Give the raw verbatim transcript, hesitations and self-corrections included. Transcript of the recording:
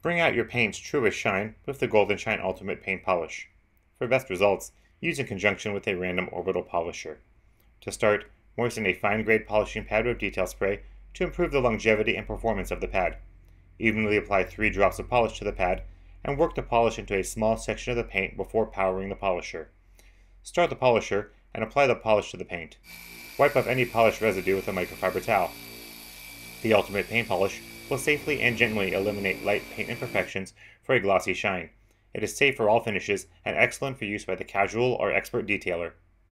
Bring out your paint's truest shine with the Golden Shine Ultimate Paint Polish. For best results, use in conjunction with a random orbital polisher. To start, moisten a fine-grade polishing pad with detail spray to improve the longevity and performance of the pad. Evenly apply three drops of polish to the pad and work the polish into a small section of the paint before powering the polisher. Start the polisher and apply the polish to the paint. Wipe off any polish residue with a microfiber towel. The Ultimate Paint Polish will safely and gently eliminate light paint imperfections for a glossy shine. It is safe for all finishes and excellent for use by the casual or expert detailer.